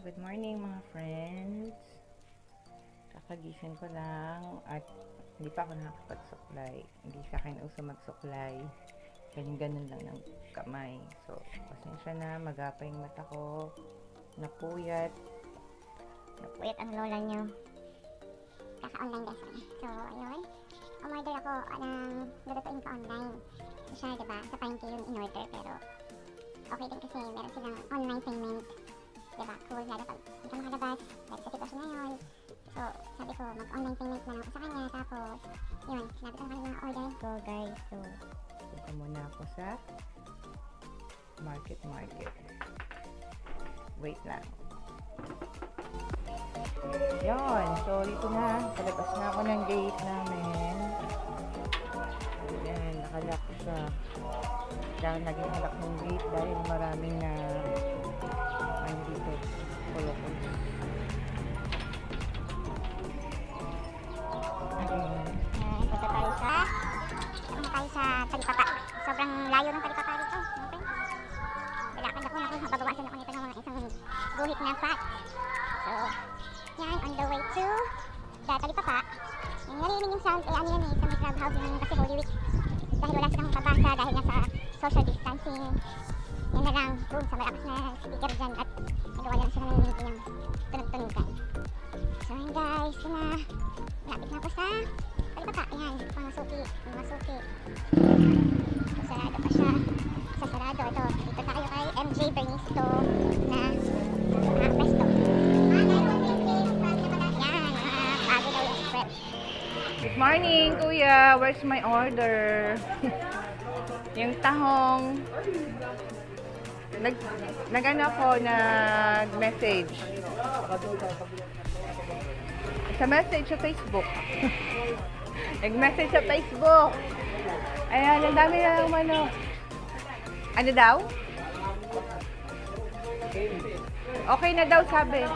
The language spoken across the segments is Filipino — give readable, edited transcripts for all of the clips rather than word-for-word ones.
Good morning mga friends. Kakagising ko lang at hindi pa ako nakapagsuklay. Hindi sa akin uso magsuklay. Ganun lang ng kamay. So, pasensya na. Magapa yung mata ko. Napuyat. Napuyat ang lola nyo. Kaka-online guys. So, ayun. Umorder ako ng lulutuin ko online. Siya, diba? Sa Pine K yung in-order. Pero, okay din kasi meron silang online payment. Diba? Cool, lalo pag hindi ka makalabas dahil sa sitwasyon ngayon. So, sabi ko, mag-online payment na lang ako sa kanya. Tapos, yun, sinabi ko na kanya mga order. So, guys, so, punta muna ako sa market. Wait lang. Yun, so, dito na. Palabas na ako ng gate namin. Ayan, nakalock siya. Dahil naging halak ng gate dahil maraming na talipapa. Sobrang layo ng talipapa dito. Lalakad ako na babawasan ako nito ng mga isang guhit na fat. So, yan, on the way to the talipapa. Yung narinig yung sound, ano yan sa may club house yung kasi Holy Week. Dahil wala silang pabasa, dahil nasa social distancing. Yan na lang, boom, sa malakas na speaker dyan at nagawa lang siya narinig yung tunog-tunugan. So, yan guys, yun na. Malapit na ako sa talipapa. Ayan, pangasuki. Sarado pa siya. Sa sarado, ito. Dito tayo kay MJ Bernice ito na pesto. Yan, bago daw yung prep. Good morning, kuya. Where's my order? Yung tahong. Nag-ano ako, nag-message. Sa message sa Facebook. Nag-message sa Facebook. Ayan, ang dami na ng manok. Ano daw? Okay na daw, sabi.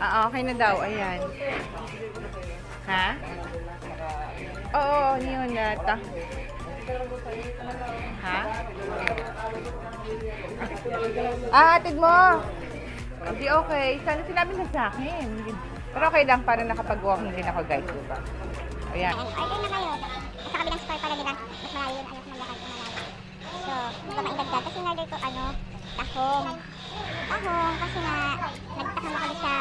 Okay na daw, ayan. Ha? Oo, yun na ito. Ha? Atid mo! Hindi okay. Sana sinabi na sa akin. Pero okay lang, para nakapag-walking din ako, guys. Diba? Ayan. Order na kayo. Sa kabilang store pala nila, mas malayo yung alas ng lakad na malayo. So, hindi ko maidagdag. Kasi in-order ko, ano, tahong. Kasi na, nagtakam ako sa,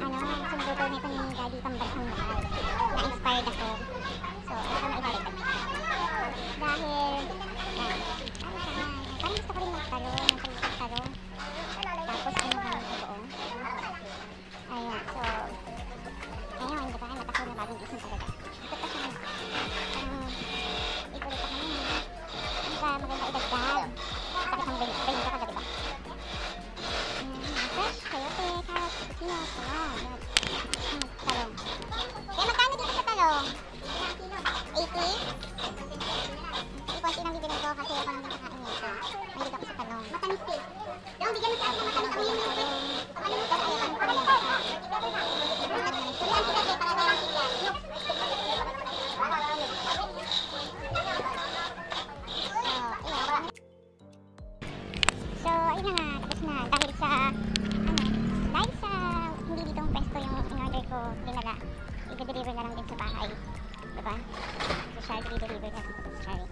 ano, sinudo ko nito ni Daddy Pambansang Mahal. Na-inspired ako. So, wala ko maidagdag. Dahil, yan. Parang gusto ko rin magtarong. Tapos, ano ba yung buong? Ayan, so, ayun, diba? Natakaw na bagong isang talaga. I-deliver na lang din sa bahay. Diba? So, siya, i-deliver na lang. Sorry.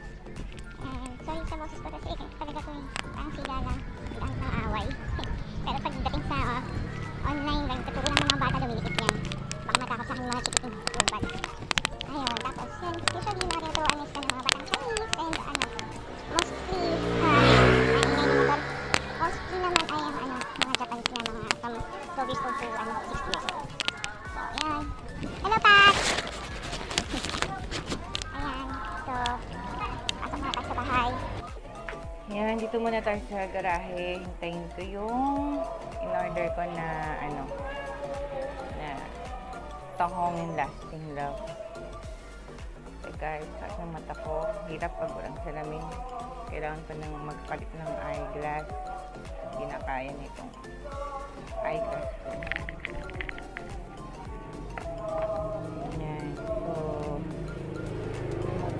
And, sorry sa boses ko kasi talaga ko yung parang sila lang. Ang pang-away. Pero pagdating sa online lang, tuturo lang ng mga bata lumilikit yan. Baka matakot sa aking mga chikiting gubat. Ayun, tapos yan. Usually, naritoan is ng mga batang Chinese. And, ano, mostly, mostly naman ay ang ano, mga Japanese na mga from 2 years old to 6 years old. So, yan. Hello, Pat! Ayan, so, pasok na tayo sa bahay. Ayan, dito muna tayo sa garahe. Hintayin ko yung in-order ko na, ano, na tahong lasting love. Okay guys, taas ng mata ko. Hirap pag walang salamin. Kailangan pa nang magpalit ng eyeglass. Hindi na kaya nitong eyeglass ko.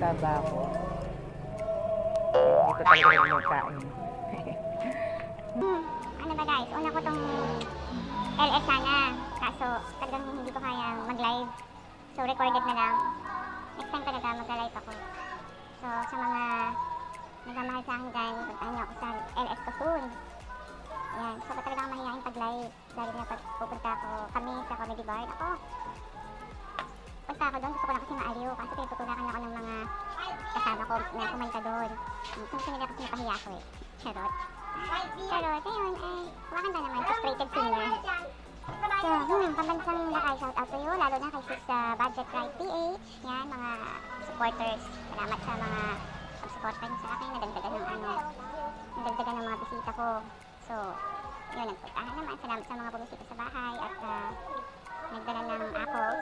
Taba ako. Hindi ko talaga rin magkain. Ano ba guys. Una ko tong LS sana. Kaso talagang hindi ko kayang mag-live. So recorded na lang. Next time talaga mag-live ako. So sa mga nagmamahal sa akin dyan, puntahan niyo ako sa LS ko soon. Ayan. So talagang mahihain pag-live. Lalo na pag pupunta ako kami sa comedy bar. Ako, punta ako doon. Gusto ko lang kasi maaliw. Kaso pinagputunakan ako ng mga kasama ko na kumanta doon. Gusto nila kasi napahiya ako eh. Charot. Charot. Ayun ay kumakan ba naman. Frustrated singer. So, pambansang lakay. Shout out to you. Lalo na kay sis sa Budget Right PH. Yan, mga supporters. Salamat sa mga supporter niyo sa akin. Nadagdagan ng ano. Nadagdagan ng mga bisita ko. So, yun. Nagpuntahan naman. Salamat sa mga bumisita sa bahay. At nagdala ng apples.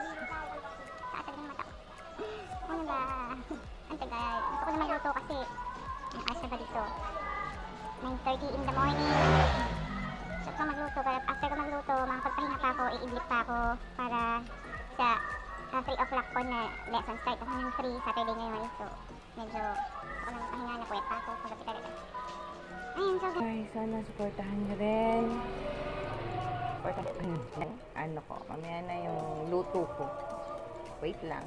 Taasag yung mata ko. Ano ba? Ang tagal. Gusto ko na maluto kasi ang asa ba dito? 9:30 in the morning. So ko magluto. But after ko magluto, makapagpahinga pa ako, iidlip pa ako para sa 3 o'clock po na lesson start. Ako ng 3 Saturday ngayon. So medyo ako nagpahinga na puwet pa ako. Kagabi talaga. Ayun, so guys, sana supportahan nyo rin. Ano ko, mamaya na yung luto ko. Wait lang.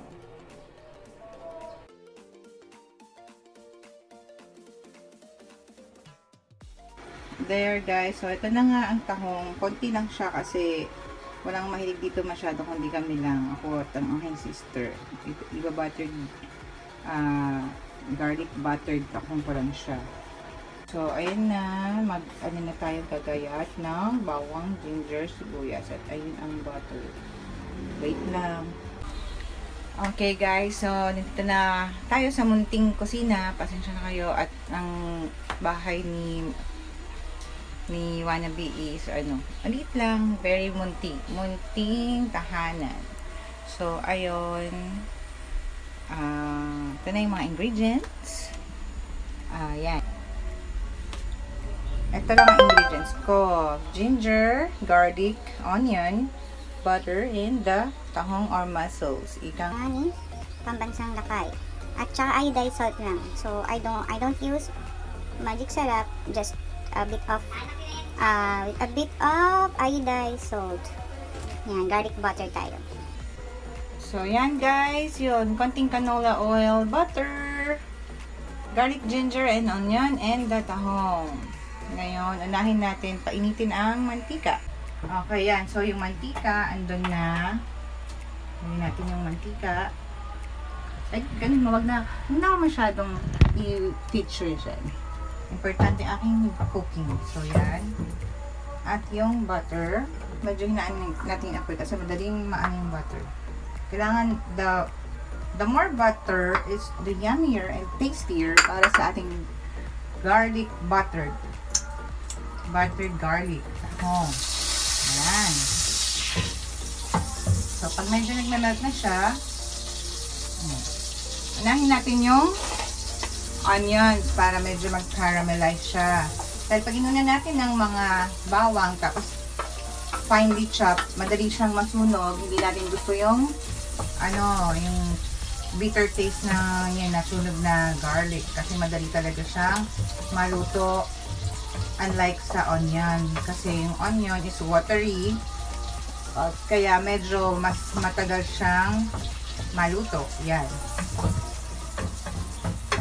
There guys, so ito na nga ang tahong. Konti lang siya kasi walang mahilig dito masyado kundi kami lang. Ako at ang aking sister. Iba-buttered, garlic buttered tahong ko lang siya. So ayun na, mag-ano na tayong kagayat ng bawang, ginger, sibuyas. At ayun ang butter. Wait lang. Okay guys, so nandito na tayo sa munting kusina. Pasensya na kayo at ang bahay ni Wannabe is ano, alit lang, very munting tahanan. So ayun, ito na yung mga ingredients. Ayan, ito lang ang ingredients ko: ginger, garlic, onion, butter, and the tahong or mussels. Ikang pambansang lakay at saka ay dye salt lang. So I don't use magic syrup, just a bit of iodized salt. Yan, garlic butter tayo. So yan guys, yun, konting canola oil, butter, garlic, ginger, and onion, and the tahong. Ngayon, unahin natin, painitin ang mantika. Okay, yan. So yung mantika, andun na. Ngayon natin yung mantika. Ay, ganun mo, huwag na masyadong i-feature dyan. Importante aking cooking. So, yan. At yung butter. Medyo hinaan natin ako kasi madaling maano yung butter. Kailangan the more butter is the yummier and tastier para sa ating garlic buttered. Buttered garlic. Oh. Yan. So, pag medyo nagmamelt na siya, unahin natin yung onions para medyo mag-caramelize siya. Dahil pag inuna natin ng mga bawang tapos finely chopped, madali siyang masunog. Hindi natin gusto yung ano, yung bitter taste na yun, nasunog na garlic kasi madali talaga siyang maluto, unlike sa onion kasi yung onion is watery kaya medyo mas matagal siyang maluto. Yan.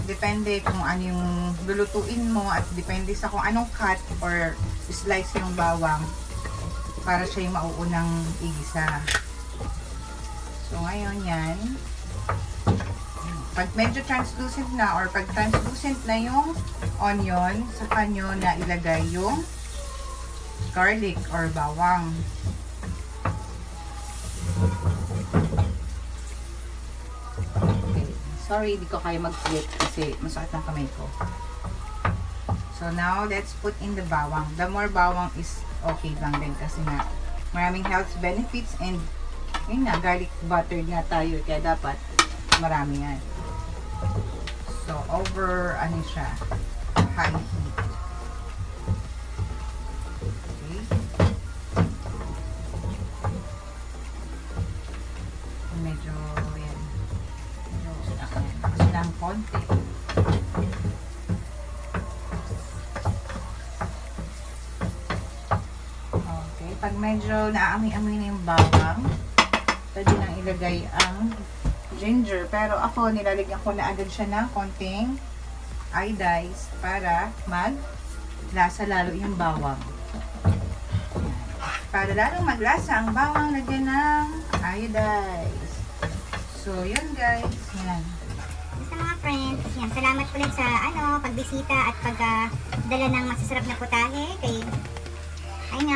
Depende kung ano yung lulutuin mo at depende sa kung anong cut or slice yung bawang para siya yung mauunang igisa. So ngayon yan. Pag medyo translucent na or pag translucent na yung onion, saka nyo na ilagay yung garlic or bawang. Sorry, di ko kaya mag-flip kasi masakit ang kamay ko. So now, let's put in the bawang. The more bawang is okay lang din kasi na maraming health benefits and yun na, garlic butter na tayo. Kaya dapat marami yan. So, over, ano siya? High heat. Okay. Medyo ng konti. medyo naamoy-amoy na yung bawang, pwede nang ilagay ang ginger. Pero ako, nilalagyan ko na agad siya ng konting iodize para maglasa lalo yung bawang. Para lalong maglasa ang bawang, lagyan ng iodize. So, yun guys. Yan. So mga friends, yan. Salamat ulit sa pagbisita at pagdala ng masasarap na putahe kay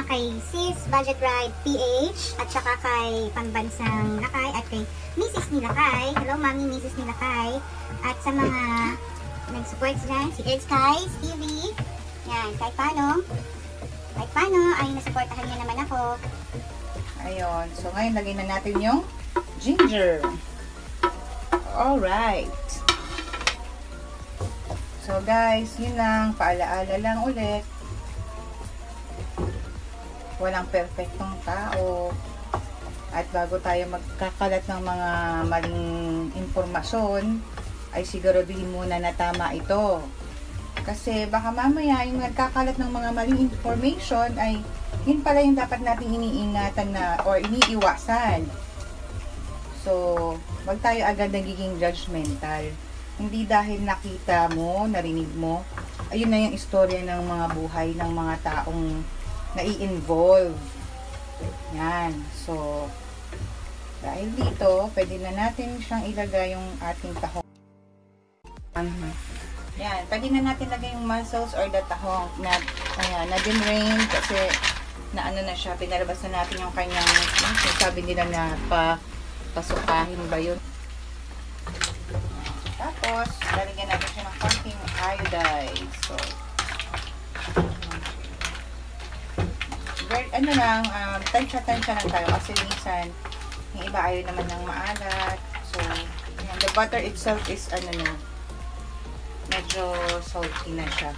kay Sis Budget Bride PH at saka kay Pambansang Lakay at kay Mrs. Nilakay. Hello Mami, Mrs. Nilakay. At sa mga nag-support dyan, si Ed Sky, Stevie, yan, kahit paano ay nasuportahan niya naman ako. Ayun, so ngayon lagay na natin yung ginger. Alright. So guys, yun lang, paalaala lang ulit. Walang perfectong tao. At bago tayo magkakalat ng mga maling impormasyon, ay siguraduhin muna na tama ito. Kasi baka mamaya yung nagkakalat ng mga maling information ay yun pala yung dapat natin iniingatan na or iniiwasan. So, wag tayo agad nagiging judgmental. Hindi dahil nakita mo, narinig mo, ayun na yung istorya ng mga buhay ng mga taong nai-involve. Yan. So, dahil dito, pwede na natin siyang ilagay yung ating tahong. Yan. Pwede na natin lagay yung mussels or the tahong na dinrain kasi na siya. Pinalabas na natin yung kanyang, sabi nila na pasukahin ba yun. Tapos, lalagyan natin siya ng konting iodine. So, tansya-tansya lang tayo kasi minsan yung iba ayaw naman ng maalat. So, yan, the butter itself is medyo salty na siya.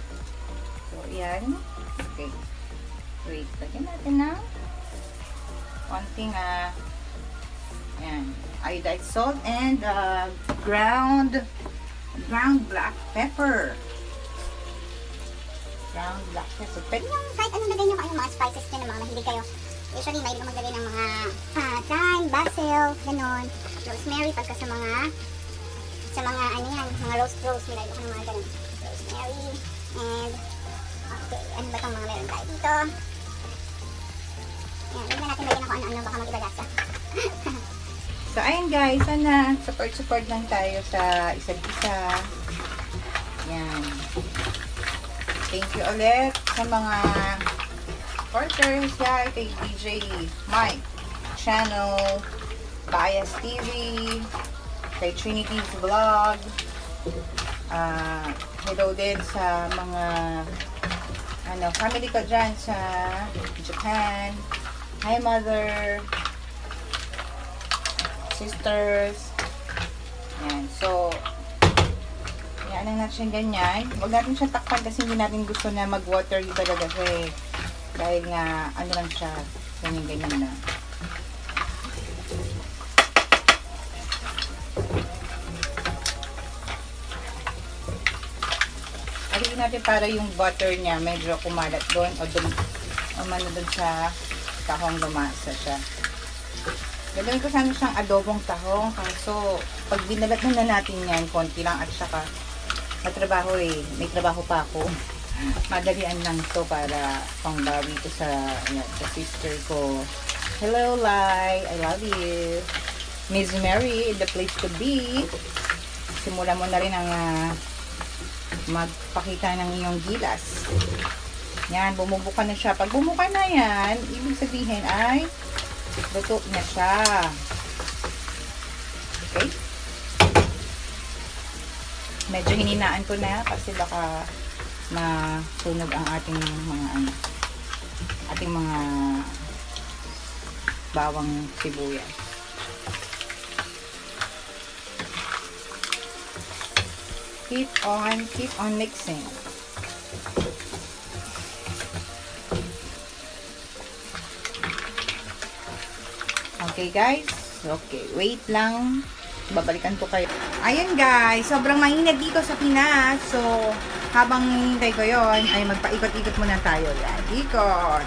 So, yan. Okay. Wait, lagyan natin na konting iodized salt and ground black pepper. Brown black pepper. Pwede yung kahit anong lagay nyo kayo mga spices nyo na mga mahilig kayo. Usually, mahilig ko maglagay ng mga thyme, basil, ganon. Rosemary, pagka sa mga mga rose, mahilig ko ng mga ganon. Rosemary, and okay, ano ba itong mga meron tayo dito? Ayan, hindi na natin lagyan ako ano-ano, baka mag-ibagasa. So, ayun guys, sana support lang tayo sa isa't-isa. Ayan. Thank you ulit sa mga supporters yan kay DJ Mike Channel, Bias TV, kay Trinity's Vlog, hello din sa mga family ko dyan sa Japan. Hi mother, sisters, yan, so anong natin siyang ganyan. Huwag natin siyang takpan kasi hindi natin gusto na mag-water yung talaga kasi dahil nga lang siya ganyan-ganyan na. Alikin natin para yung butter niya medyo kumalat doon o doon sa tahong lumasa siya. Gagawin ko sana siyang adobong tahong kaso pag binalat na natin yan konti lang at saka matrabaho may trabaho pa ako. Madalian lang to para pangbawi ko sa sister ko. Hello Lai, I love you. Miss Mary, the place to be. Simula mo na rin ang magpakita ng iyong gilas. Yan, bumubuka na siya. Pag bumuka na yan, ibig sabihin ay luto na siya. Okay? Medyo hininaan ko na kasi baka masunog ang ating mga bawang sibuyas. Keep on mixing. Okay guys, okay, wait lang. Babalikan ko kayo. Ayan guys, sobrang mainit dito sa Pinas. So, habang hinihintay ko yun, ay magpaikot-ikot muna tayo. Yan, ikot.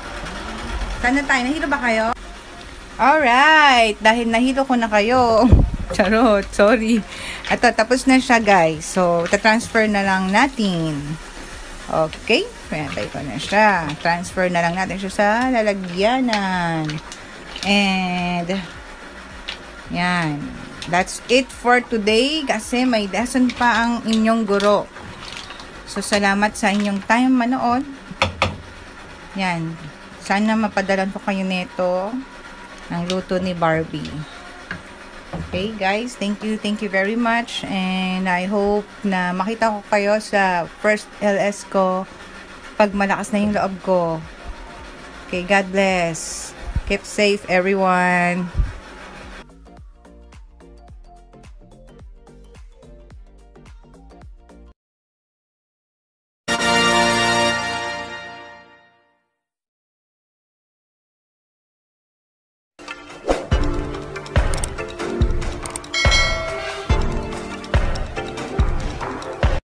Sana tayo. Nahilo ba kayo? Alright. Dahil nahilo ko na kayo. Charot. Sorry. Ito, tapos na siya, guys. So, tatransfer na lang natin. Okay. Pinatay ko na siya. Transfer na lang natin siya sa lalagyanan. And, yan. That's it for today. Kasi may lesson pa ang inyong guro. So, salamat sa inyong time manood. Yan. Sana mapadalan po kayo nito ng luto ni Barbie. Okay, guys. Thank you very much. And I hope na makita ko kayo sa first LS ko pag malakas na yung loob ko. Okay, God bless. Keep safe, everyone.